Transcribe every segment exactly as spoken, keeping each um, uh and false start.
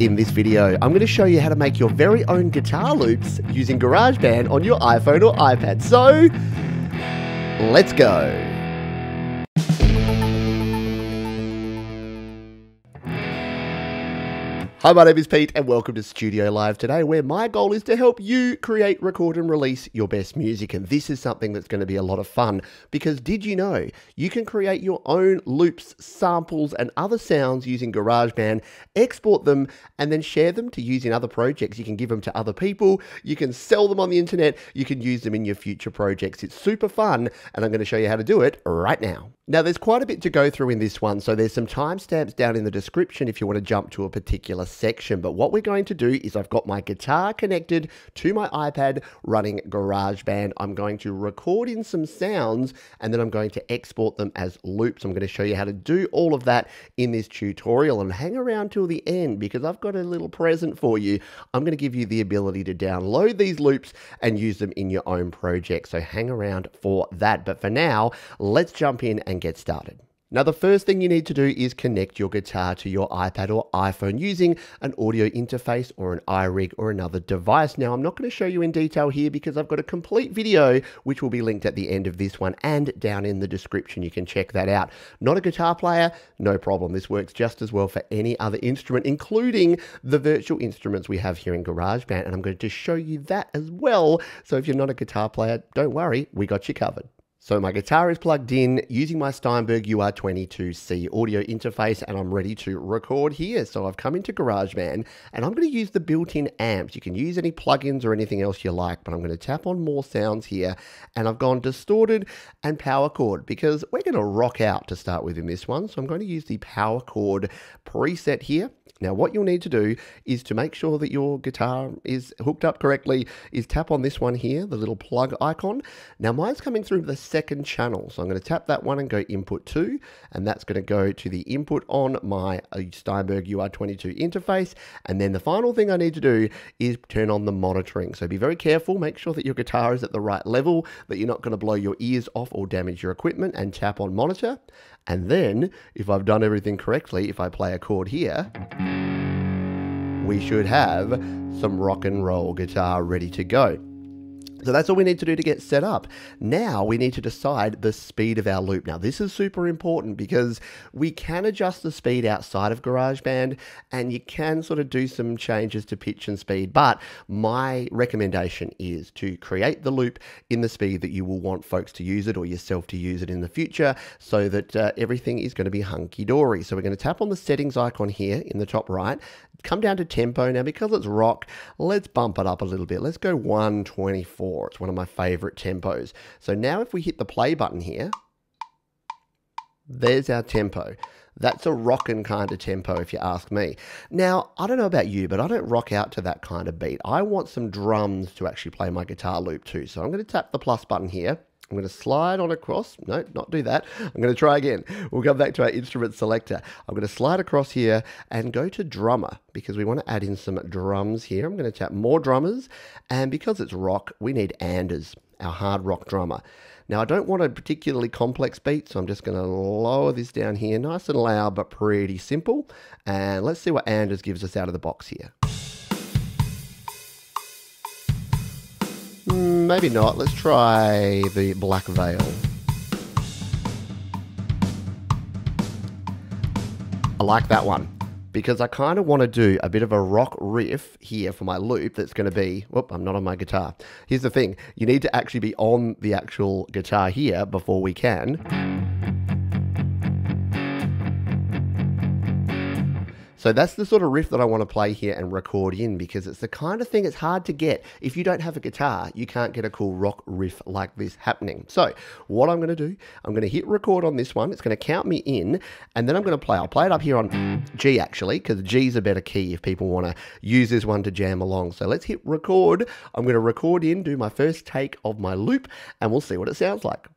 In this video, I'm going to show you how to make your very own guitar loops using GarageBand on your iPhone or iPad. So, let's go. Hi, my name is Pete and welcome to Studio Live today, where my goal is to help you create, record and release your best music. And this is something that's going to be a lot of fun because did you know you can create your own loops, samples and other sounds using GarageBand, export them and then share them to use in other projects. You can give them to other people, you can sell them on the internet, you can use them in your future projects. It's super fun and I'm going to show you how to do it right now. Now, there's quite a bit to go through in this one, so there's some timestamps down in the description if you want to jump to a particular section. But what we're going to do is I've got my guitar connected to my iPad running GarageBand. I'm going to record in some sounds and then I'm going to export them as loops. I'm going to show you how to do all of that in this tutorial and hang around till the end because I've got a little present for you. I'm going to give you the ability to download these loops and use them in your own project. So hang around for that. But for now, let's jump in and get started. Now, the first thing you need to do is connect your guitar to your iPad or iPhone using an audio interface or an iRig or another device. Now, I'm not going to show you in detail here because I've got a complete video which will be linked at the end of this one and down in the description. You can check that out. Not a guitar player? No problem. This works just as well for any other instrument, including the virtual instruments we have here in GarageBand. And I'm going to show you that as well. So if you're not a guitar player, don't worry, we got you covered. So my guitar is plugged in using my Steinberg U R twenty-two C audio interface and I'm ready to record here. So I've come into GarageBand and I'm going to use the built-in amps. You can use any plugins or anything else you like, but I'm going to tap on more sounds here and I've gone distorted and power chord because we're going to rock out to start with in this one. So I'm going to use the power chord preset here. Now, what you'll need to do is to make sure that your guitar is hooked up correctly is tap on this one here, the little plug icon. Now, mine's coming through the second channel. So I'm going to tap that one and go input two, and that's going to go to the input on my Steinberg U R twenty-two interface. And then the final thing I need to do is turn on the monitoring. So be very careful. Make sure that your guitar is at the right level, that you're not going to blow your ears off or damage your equipment, and tap on monitor. And then if I've done everything correctly, if I play a chord here, we should have some rock and roll guitar ready to go. So that's all we need to do to get set up. Now we need to decide the speed of our loop. Now this is super important because we can adjust the speed outside of GarageBand and you can sort of do some changes to pitch and speed, but my recommendation is to create the loop in the speed that you will want folks to use it or yourself to use it in the future so that uh, everything is going to be hunky-dory. So we're going to tap on the settings icon here in the top right, come down to tempo. Now because it's rock, let's bump it up a little bit. Let's go one twenty-four. It's one of my favorite tempos. So now if we hit the play button here, there's our tempo. That's a rockin' kind of tempo if you ask me. Now, I don't know about you, but I don't rock out to that kind of beat. I want some drums to actually play my guitar loop too. So I'm gonna tap the plus button here. I'm going to slide on across. No, not do that. I'm going to try again. We'll come back to our instrument selector. I'm going to slide across here and go to drummer because we want to add in some drums here. I'm going to tap more drummers. And because it's rock, we need Anders, our hard rock drummer. Now, I don't want a particularly complex beat, so I'm just going to lower this down here. Nice and loud, but pretty simple. And let's see what Anders gives us out of the box here. Maybe not. Let's try the Black Veil. I like that one because I kind of want to do a bit of a rock riff here for my loop that's going to be... Whoop, I'm not on my guitar. Here's the thing. You need to actually be on the actual guitar here before we can. So that's the sort of riff that I want to play here and record in because it's the kind of thing it's hard to get. If you don't have a guitar, you can't get a cool rock riff like this happening. So what I'm going to do, I'm going to hit record on this one. It's going to count me in and then I'm going to play. I'll play it up here on G actually because G's a better key if people want to use this one to jam along. So let's hit record. I'm going to record in, do my first take of my loop and we'll see what it sounds like.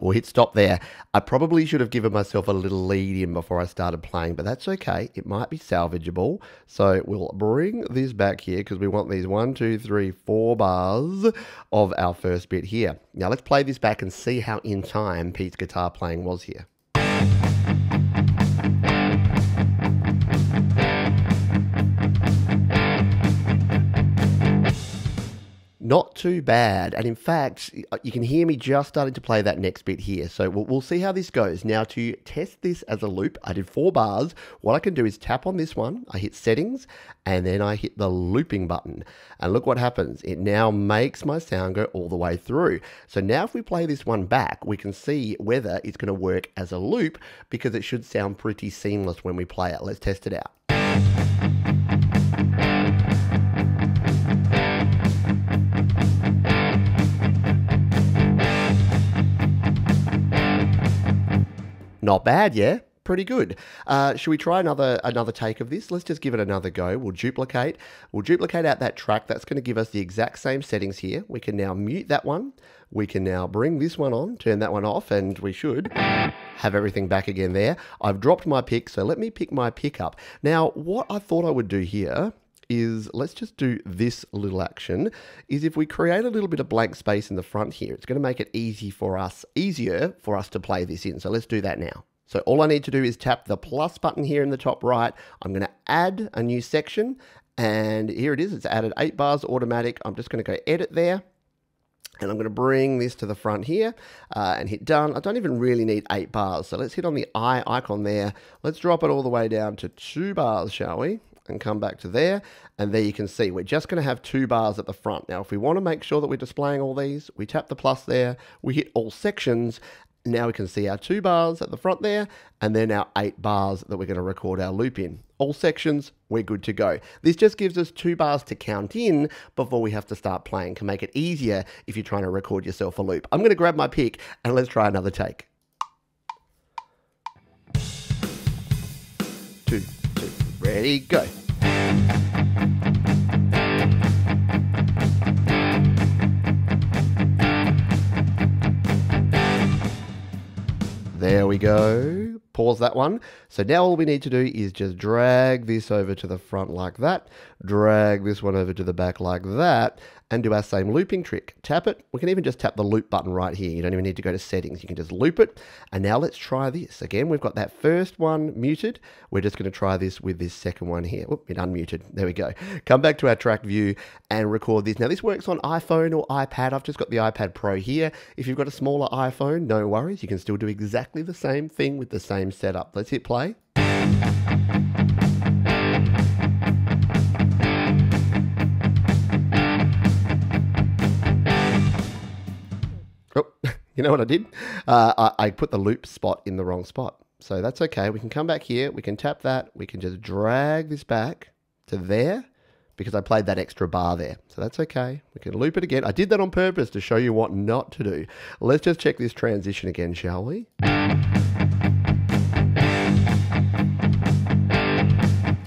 we'll hit stop there. I probably should have given myself a little lead in before I started playing, but that's okay. It might be salvageable. So we'll bring this back here because we want these one, two, three, four bars of our first bit here. Now let's play this back and see how in time Pete's guitar playing was here. Not too bad, and in fact, you can hear me just starting to play that next bit here, so we'll, we'll see how this goes. Now, to test this as a loop, I did four bars. What I can do is tap on this one, I hit settings, and then I hit the looping button. And look what happens. It now makes my sound go all the way through. So now if we play this one back, we can see whether it's gonna work as a loop, because it should sound pretty seamless when we play it. Let's test it out. Not bad, yeah? Pretty good. Uh, should we try another another take of this? Let's just give it another go. We'll duplicate. We'll duplicate out that track. That's going to give us the exact same settings here. We can now mute that one. We can now bring this one on, turn that one off, and we should have everything back again there. I've dropped my pick, so let me pick my pickup. Now, what I thought I would do here is let's just do this little action, is if we create a little bit of blank space in the front here, it's gonna make it easy for us, easier for us to play this in. So let's do that now. So all I need to do is tap the plus button here in the top right. I'm gonna add a new section, and here it is, it's added eight bars automatic. I'm just gonna go edit there, and I'm gonna bring this to the front here uh, and hit done. I don't even really need eight bars. So let's hit on the I icon there. Let's drop it all the way down to two bars, shall we? And come back to there, and there you can see we're just going to have two bars at the front. Now if we want to make sure that we're displaying all these, we tap the plus there, we hit all sections. Now we can see our two bars at the front there, and then our eight bars that we're going to record our loop in. All sections, we're good to go. This just gives us two bars to count in before we have to start playing. Can make it easier if you're trying to record yourself a loop. I'm going to grab my pick and let's try another take. Two, two, ready, go. There we go. Pause that one. So now all we need to do is just drag this over to the front like that, drag this one over to the back like that, and do our same looping trick. Tap it. We can even just tap the loop button right here. You don't even need to go to settings. You can just loop it. And now let's try this. Again, we've got that first one muted. We're just going to try this with this second one here. Whoop, it unmuted. There we go. Come back to our track view and record this. Now this works on iPhone or iPad. I've just got the iPad Pro here. If you've got a smaller iPhone, no worries. You can still do exactly the same thing with the same setup. Let's hit play. Oh, you know what I did? Uh, I, I put the loop spot in the wrong spot. So that's okay. We can come back here. We can tap that. We can just drag this back to there, because I played that extra bar there. So that's okay. We can loop it again. I did that on purpose to show you what not to do. Let's just check this transition again, shall we?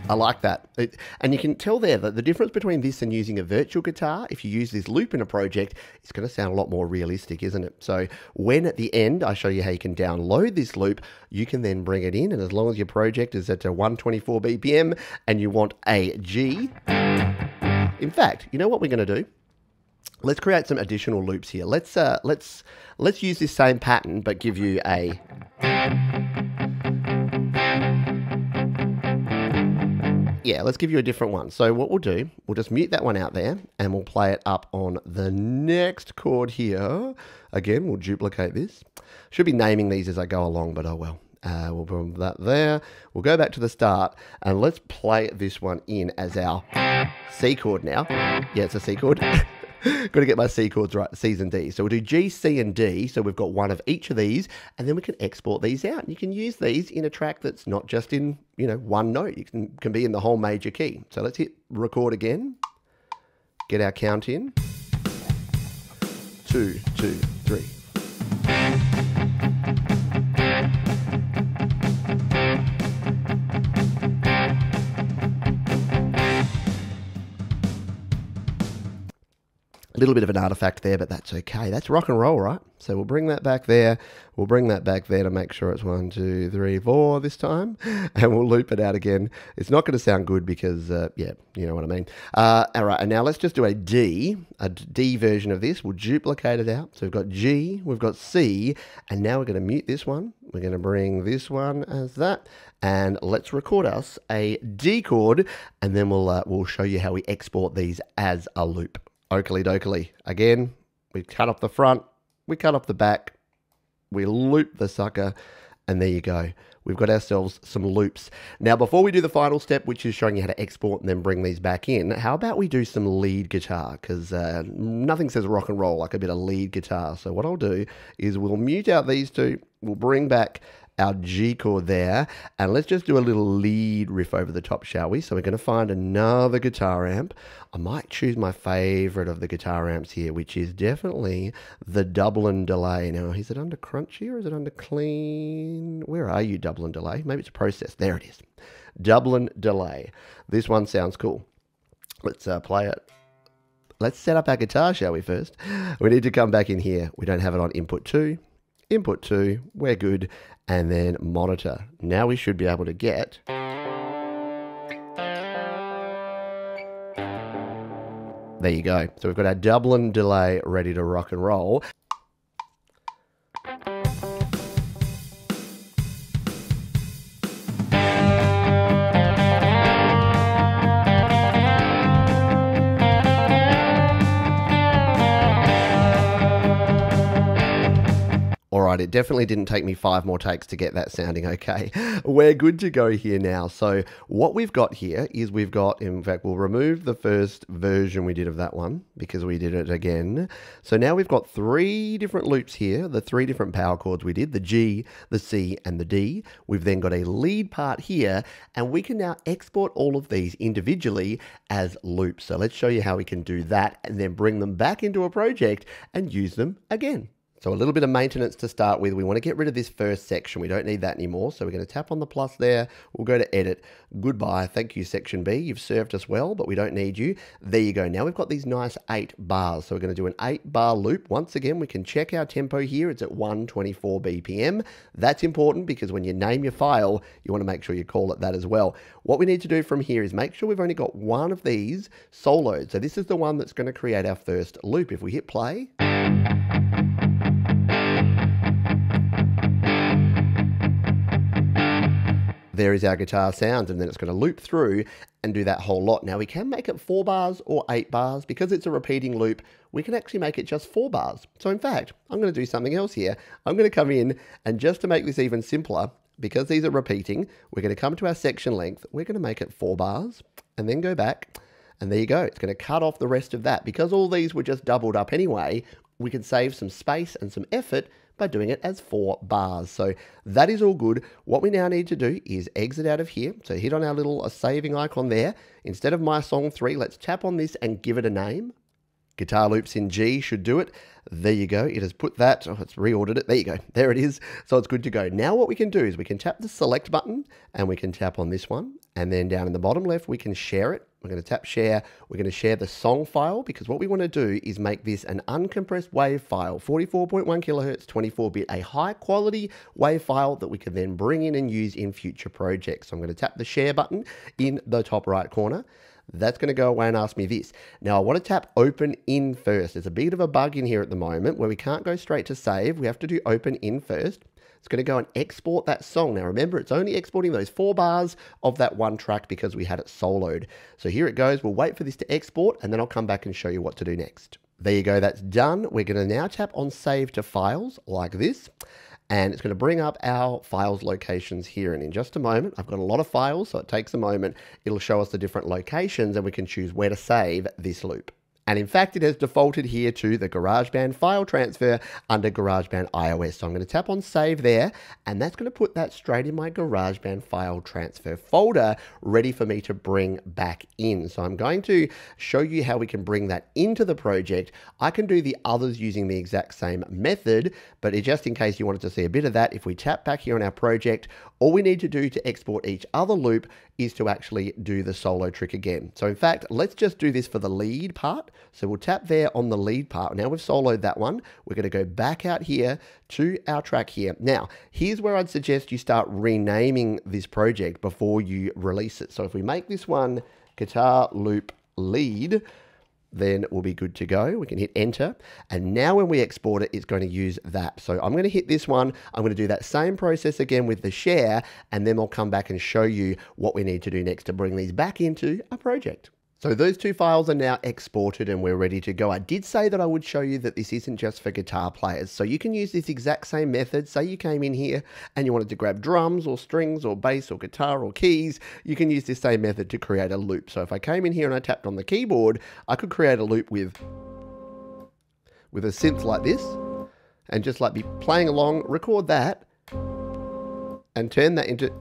I like that. It, and you can tell there that the difference between this and using a virtual guitar, if you use this loop in a project, it's going to sound a lot more realistic, isn't it? So when at the end I show you how you can download this loop, you can then bring it in, and as long as your project is at a one twenty-four B P M and you want a G. In fact, you know what we're going to do? Let's create some additional loops here. Let's, uh, let's, let's use this same pattern, but give you a... Yeah, let's give you a different one. So what we'll do, we'll just mute that one out there, and we'll play it up on the next chord here. Again, we'll duplicate this. Should be naming these as I go along, but oh well. Uh, we'll put that there. We'll go back to the start, and let's play this one in as our C chord now. Yeah, it's a C chord. Got to get my C chords right, C's and D's. So we'll do G, C, and D. So we've got one of each of these, and then we can export these out. And you can use these in a track that's not just in, you know, one note. You can, can be in the whole major key. So let's hit record again. Get our count in. Two, two, three. a little bit of an artifact there, but that's okay. That's rock and roll, right? So we'll bring that back there. We'll bring that back there to make sure it's one, two, three, four this time. And we'll loop it out again. It's not going to sound good because, uh, yeah, you know what I mean. Uh, all right, and now let's just do a D, a D version of this. We'll duplicate it out. So we've got G, we've got C, and now we're going to mute this one. We're going to bring this one as that. And let's record us a D chord, and then we'll, uh, we'll show you how we export these as a loop. Oakley dokley. Again, we cut off the front, we cut off the back, we loop the sucker, and there you go. We've got ourselves some loops. Now, before we do the final step, which is showing you how to export and then bring these back in, how about we do some lead guitar? Because uh, nothing says rock and roll like a bit of lead guitar. So what I'll do is we'll mute out these two, we'll bring back our G chord there, and let's just do a little lead riff over the top, shall we? So we're going to find another guitar amp. I might choose my favorite of the guitar amps here, which is definitely the Dublin delay. Now, is it under crunchy or is it under clean? Where are you, Dublin delay? Maybe it's a process. There it is. Dublin delay. This one sounds cool. Let's uh, play it. Let's set up our guitar, shall we, first? We need to come back in here. We don't have it on input two. Input two, we're good, and then monitor. Now we should be able to get... There you go. So we've got our Dublin delay ready to rock and roll. It definitely didn't take me five more takes to get that sounding okay. We're good to go here now. So what we've got here is we've got, in fact, we'll remove the first version we did of that one because we did it again. So now we've got three different loops here, the three different power chords we did, the G, the C, and the D. We've then got a lead part here, and we can now export all of these individually as loops. So let's show you how we can do that and then bring them back into a project and use them again. So a little bit of maintenance to start with. We want to get rid of this first section. We don't need that anymore. So we're going to tap on the plus there. We'll go to edit. Goodbye. Thank you, section B. You've served us well, but we don't need you. There you go. Now we've got these nice eight bars. So we're going to do an eight bar loop. Once again, we can check our tempo here. It's at one twenty-four B P M. That's important because when you name your file, you want to make sure you call it that as well. What we need to do from here is make sure we've only got one of these soloed. So this is the one that's going to create our first loop. If we hit play... There is our guitar sound, and then it's going to loop through and do that whole lot. Now, we can make it four bars or eight bars. Because it's a repeating loop, we can actually make it just four bars. So, in fact, I'm going to do something else here. I'm going to come in, and just to make this even simpler, because these are repeating, we're going to come to our section length. We're going to make it four bars, and then go back, and there you go. It's going to cut off the rest of that. Because all these were just doubled up anyway, we can save some space and some effort by doing it as four bars. So that is all good. What we now need to do is exit out of here. So hit on our little uh, saving icon there. Instead of my song three, let's tap on this and give it a name. Guitar loops in G should do it. There you go. It has put that, oh, it's reordered it. There you go. There it is. So it's good to go. Now what we can do is we can tap the select button, and we can tap on this one. And then down in the bottom left, we can share it. We're going to tap share. We're going to share the song file, because what we want to do is make this an uncompressed wave file, forty-four point one kilohertz, twenty-four bit, a high quality wave file that we can then bring in and use in future projects. So I'm going to tap the share button in the top right corner. That's going to go away and ask me this. Now I want to tap open in first. There's a bit of a bug in here at the moment where we can't go straight to save. We have to do open in first. It's going to go and export that song. Now remember, it's only exporting those four bars of that one track because we had it soloed. So here it goes. We'll wait for this to export, and then I'll come back and show you what to do next. There you go. That's done. We're going to now tap on save to files like this. And it's going to bring up our files locations here. And in just a moment, I've got a lot of files, so it takes a moment. It'll show us the different locations, and we can choose where to save this loop. And in fact, it has defaulted here to the GarageBand file transfer under GarageBand iOS. So I'm going to tap on save there, and that's going to put that straight in my GarageBand file transfer folder, ready for me to bring back in. So I'm going to show you how we can bring that into the project. I can do the others using the exact same method, but just in case you wanted to see a bit of that, if we tap back here on our project, all we need to do to export each other loop is to actually do the solo trick again. So in fact, let's just do this for the lead part. So we'll tap there on the lead part. Now we've soloed that one. We're going to go back out here to our track here. Now, here's where I'd suggest you start renaming this project before you release it. So if we make this one guitar loop lead, then we'll be good to go. We can hit enter. And now when we export it, it's going to use that. So I'm going to hit this one. I'm going to do that same process again with the share, and then I'll come back and show you what we need to do next to bring these back into a project. So those two files are now exported and we're ready to go. I did say that I would show you that this isn't just for guitar players. So you can use this exact same method. Say you came in here and you wanted to grab drums or strings or bass or guitar or keys. You can use this same method to create a loop. So if I came in here and I tapped on the keyboard, I could create a loop with, with a synth like this, and just like be playing along, record that and turn that into...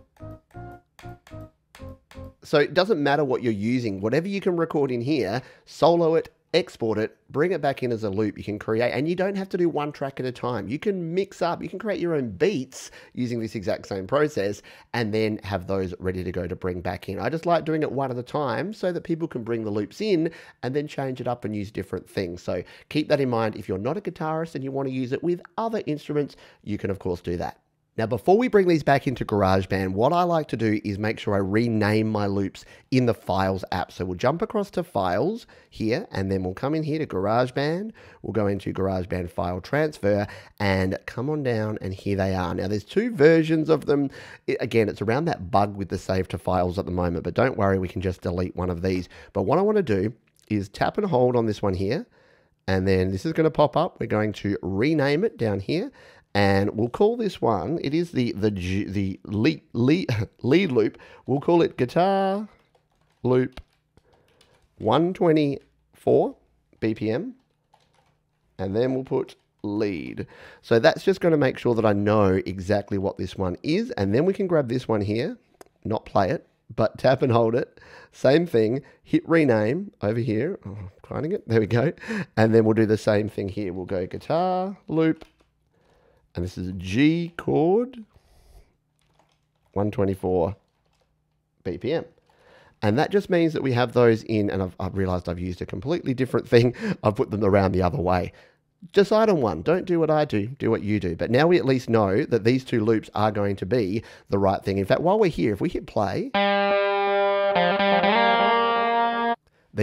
So it doesn't matter what you're using, whatever you can record in here, solo it, export it, bring it back in as a loop. You can create, and you don't have to do one track at a time. You can mix up, you can create your own beats using this exact same process and then have those ready to go to bring back in. I just like doing it one at a time so that people can bring the loops in and then change it up and use different things. So keep that in mind. If you're not a guitarist and you want to use it with other instruments, you can of course do that. Now, before we bring these back into GarageBand, what I like to do is make sure I rename my loops in the Files app. So we'll jump across to Files here, and then we'll come in here to GarageBand. We'll go into GarageBand File Transfer and come on down, and here they are. Now, there's two versions of them. It, again, it's around that bug with the save to files at the moment, but don't worry, we can just delete one of these. But what I want to do is tap and hold on this one here, and then this is going to pop up. We're going to rename it down here. And we'll call this one, it is the the the lead, lead, lead loop. We'll call it guitar loop one twenty-four B P M. And then we'll put lead. So that's just going to make sure that I know exactly what this one is. And then we can grab this one here, not play it, but tap and hold it. Same thing, hit rename over here. Oh, I'm finding it. There we go. And then we'll do the same thing here. We'll go guitar loop. And this is a G chord, one twenty-four B P M. And that just means that we have those in, and I've, I've realized I've used a completely different thing. I've put them around the other way. Decide on one. Don't do what I do. Do what you do. But now we at least know that these two loops are going to be the right thing. In fact, while we're here, if we hit play, there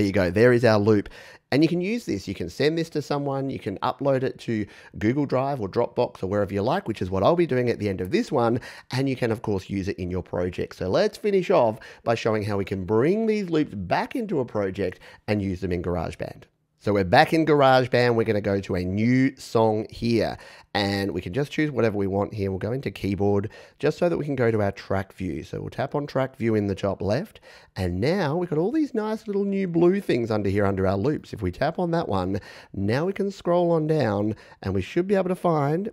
you go. There is our loop. And you can use this. You can send this to someone. You can upload it to Google Drive or Dropbox or wherever you like, which is what I'll be doing at the end of this one. And you can, of course, use it in your project. So let's finish off by showing how we can bring these loops back into a project and use them in GarageBand. So we're back in GarageBand. We're going to go to a new song here, and we can just choose whatever we want here. We'll go into keyboard just so that we can go to our track view. So we'll tap on track view in the top left. And now we've got all these nice little new blue things under here under our loops. If we tap on that one, now we can scroll on down and we should be able to find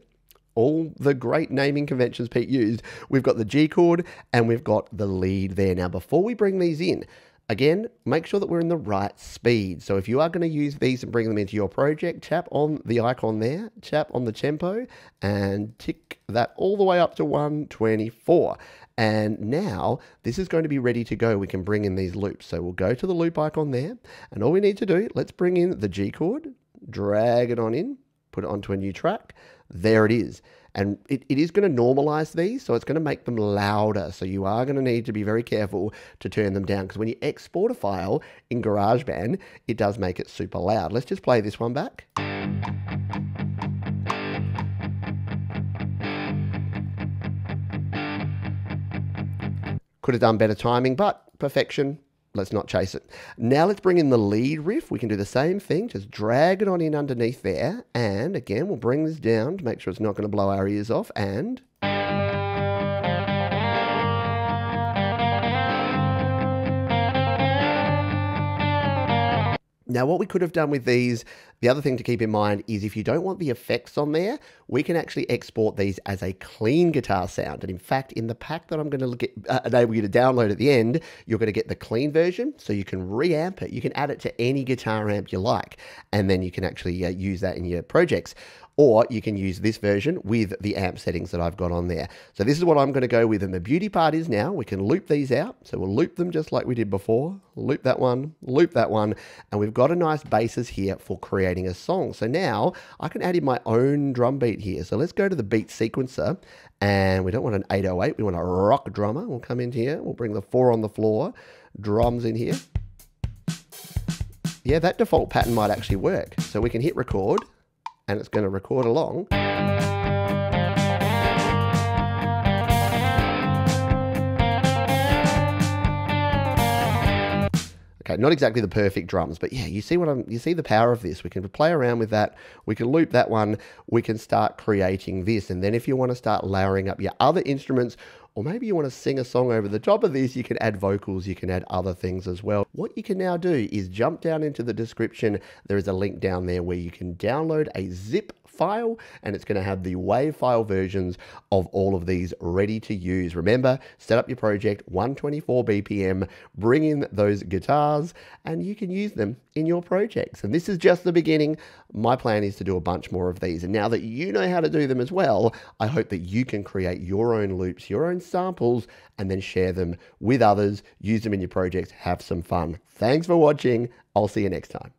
all the great naming conventions Pete used. We've got the G chord and we've got the lead there. Now, before we bring these in, again, make sure that we're in the right speed. So if you are going to use these and bring them into your project, tap on the icon there, tap on the tempo, and tick that all the way up to one twenty-four. And now this is going to be ready to go. We can bring in these loops. So we'll go to the loop icon there, and all we need to do, let's bring in the G chord, drag it on in, put it onto a new track. There it is. And it, it is going to normalize these, so it's going to make them louder. So you are going to need to be very careful to turn them down, because when you export a file in GarageBand, it does make it super loud. Let's just play this one back. Could have done better timing, but perfection. Let's not chase it. Now let's bring in the lead riff. We can do the same thing. Just drag it on in underneath there. And again, we'll bring this down to make sure it's not going to blow our ears off. And now what we could have done with these, the other thing to keep in mind is if you don't want the effects on there, we can actually export these as a clean guitar sound. And in fact, in the pack that I'm going to get, uh, enable you to download at the end, you're going to get the clean version. So you can reamp it. You can add it to any guitar amp you like, and then you can actually uh, use that in your projects. or you can use this version with the amp settings that I've got on there. So this is what I'm going to go with, and the beauty part is now we can loop these out. So we'll loop them just like we did before, loop that one, loop that one, and we've got a nice basis here for creating a song. So now I can add in my own drum beat here. So let's go to the beat sequencer, and we don't want an eight oh eight, we want a rock drummer. We'll come in here, we'll bring the four on the floor, drums in here. Yeah, that default pattern might actually work. So we can hit record, and it's going to record along. Okay, not exactly the perfect drums, but yeah, you see what I'm, you see the power of this. We can play around with that. We can loop that one. We can start creating this. And then if you want to start layering up your other instruments, or maybe you want to sing a song over the top of this, you can add vocals, you can add other things as well. What you can now do is jump down into the description. There is a link down there where you can download a zip file, and it's going to have the WAV file versions of all of these ready to use. Remember, set up your project, one twenty-four B P M, bring in those guitars, and you can use them in your projects. And this is just the beginning. My plan is to do a bunch more of these. And now that you know how to do them as well, I hope that you can create your own loops, your own samples, and then share them with others, use them in your projects, have some fun. Thanks for watching. I'll see you next time.